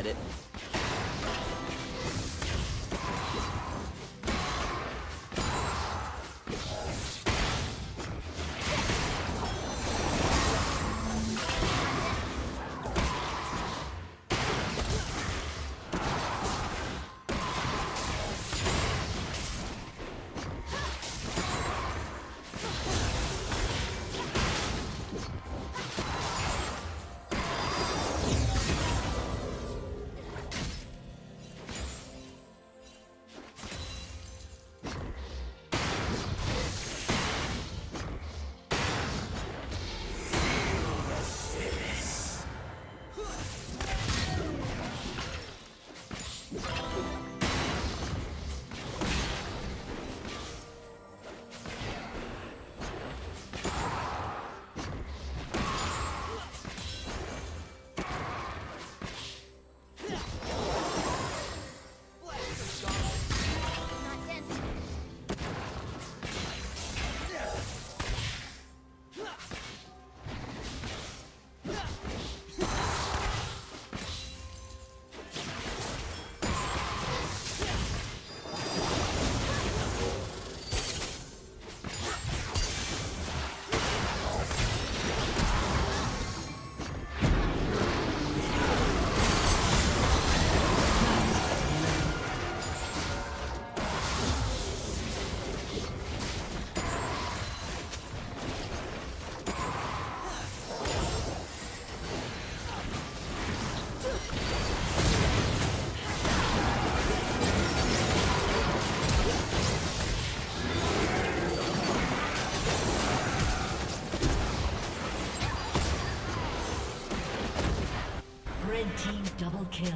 at it. Red team double kill.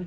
Blue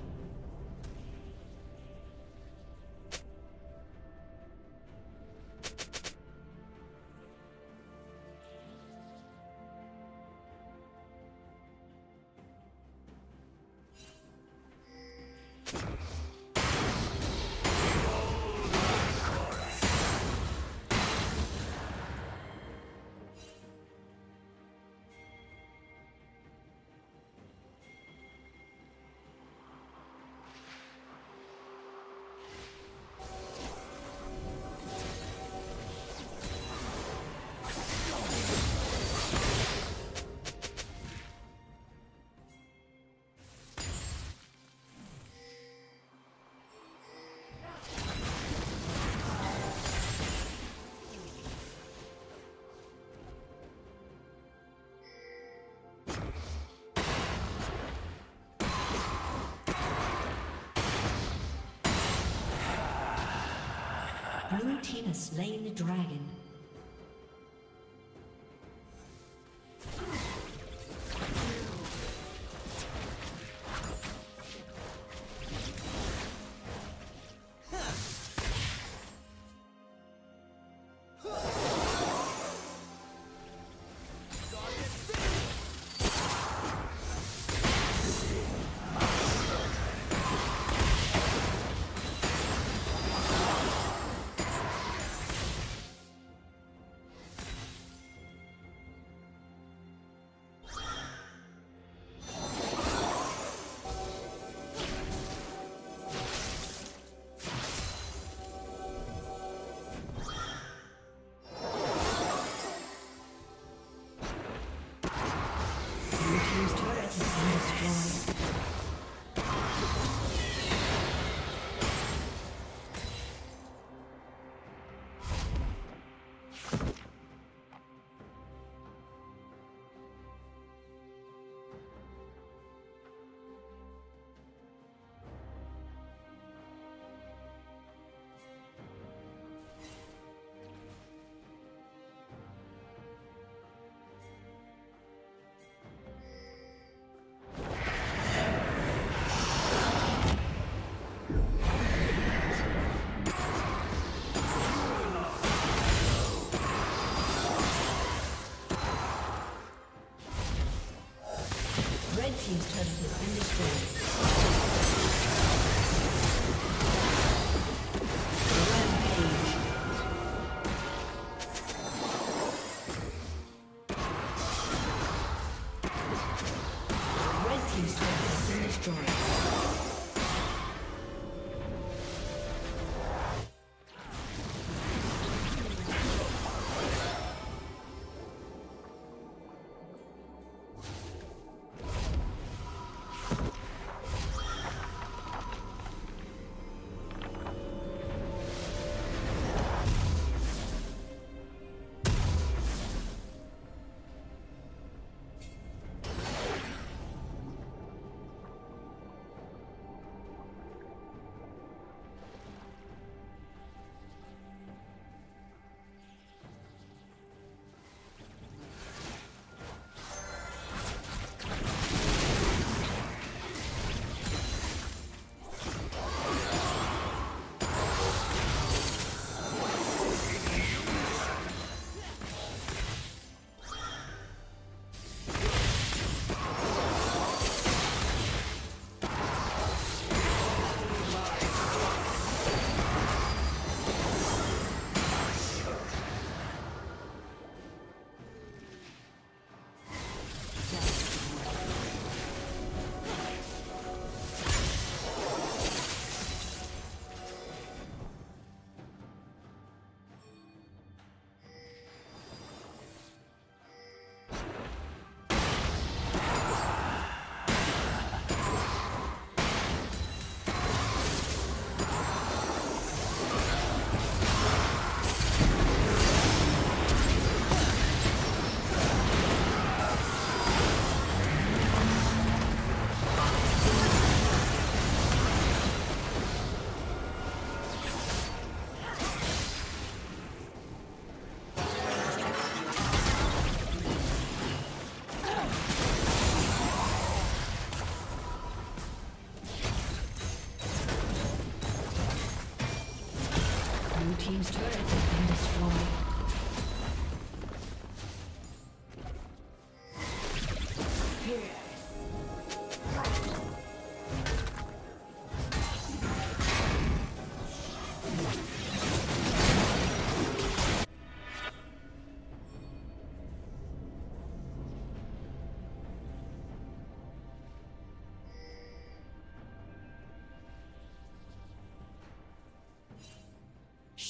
Blue team has slain the dragon.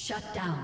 Shut down.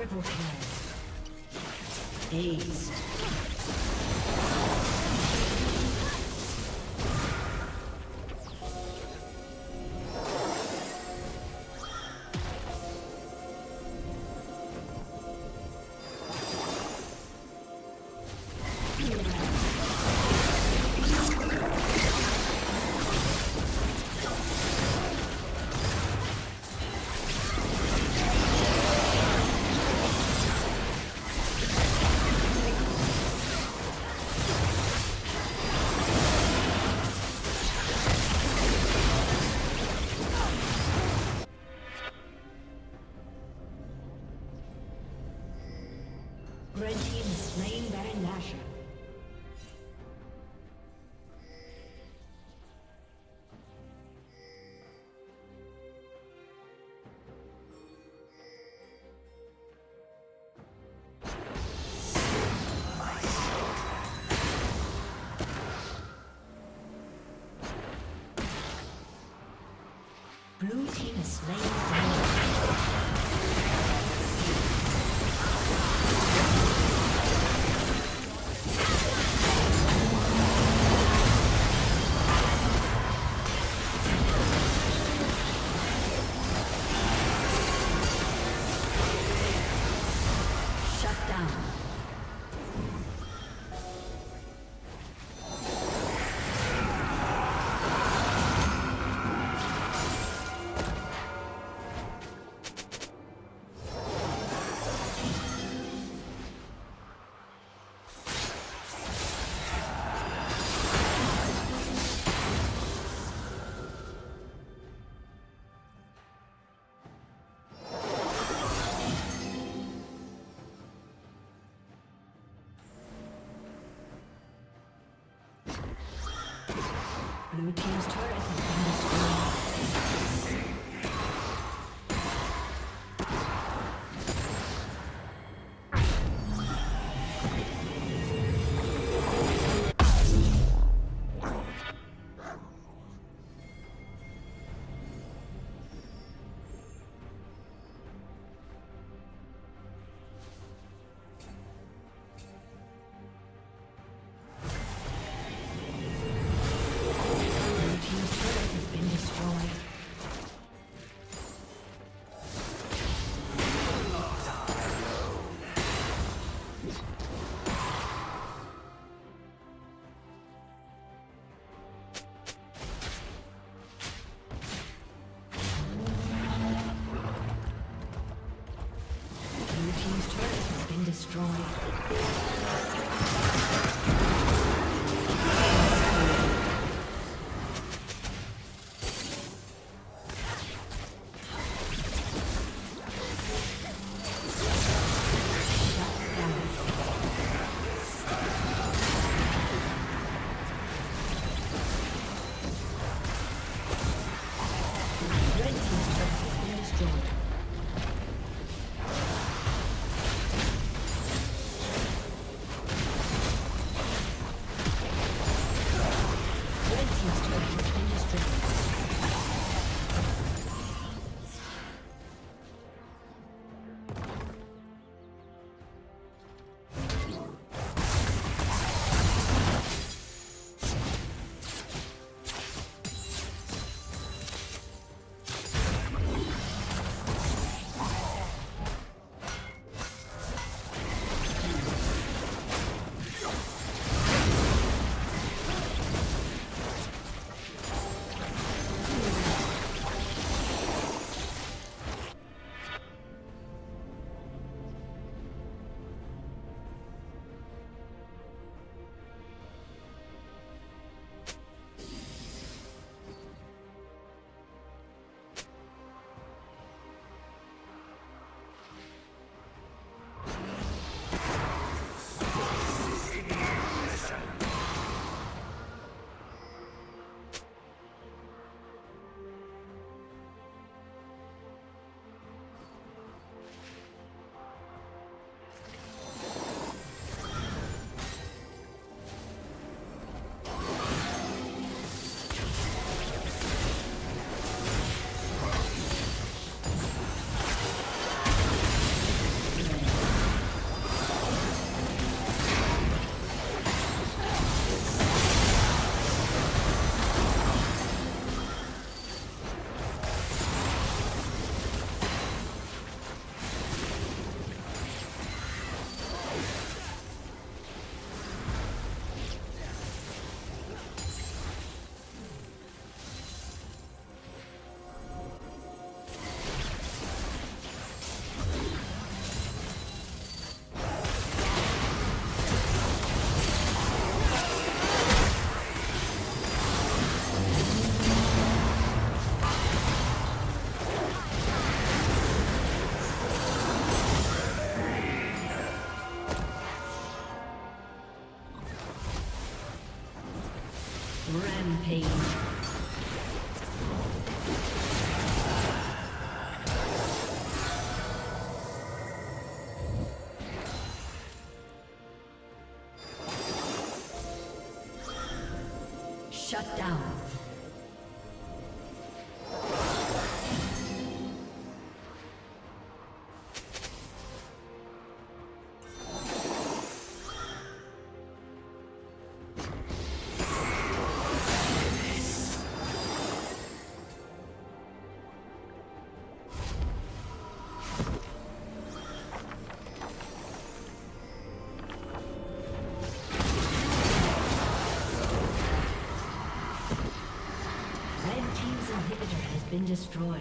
Triple kill. Ace. Blue team is slain. Blue team's turret has been destroyed. Shut down. Been destroyed.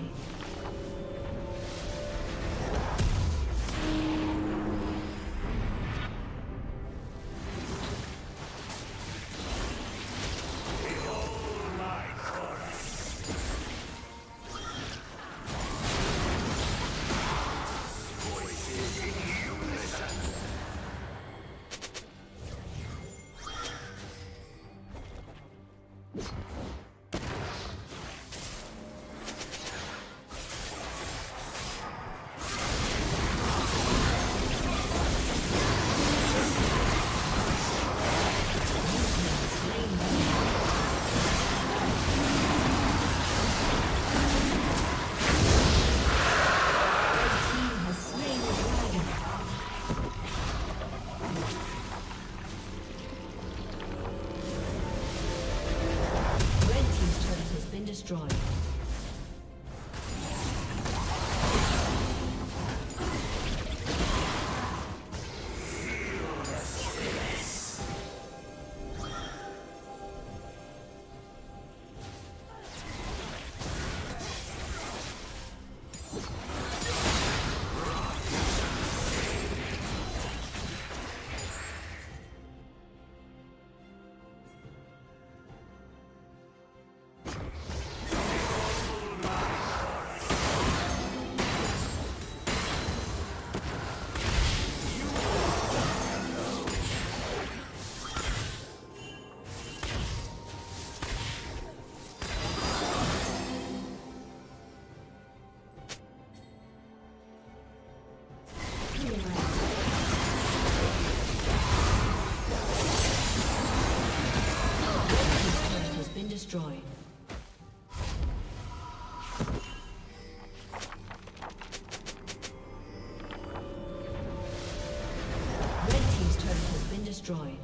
Destroyed. Red team's turret has been destroyed.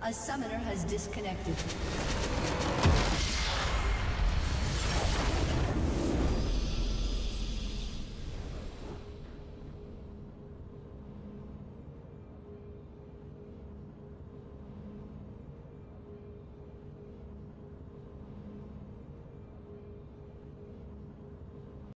A summoner has disconnected.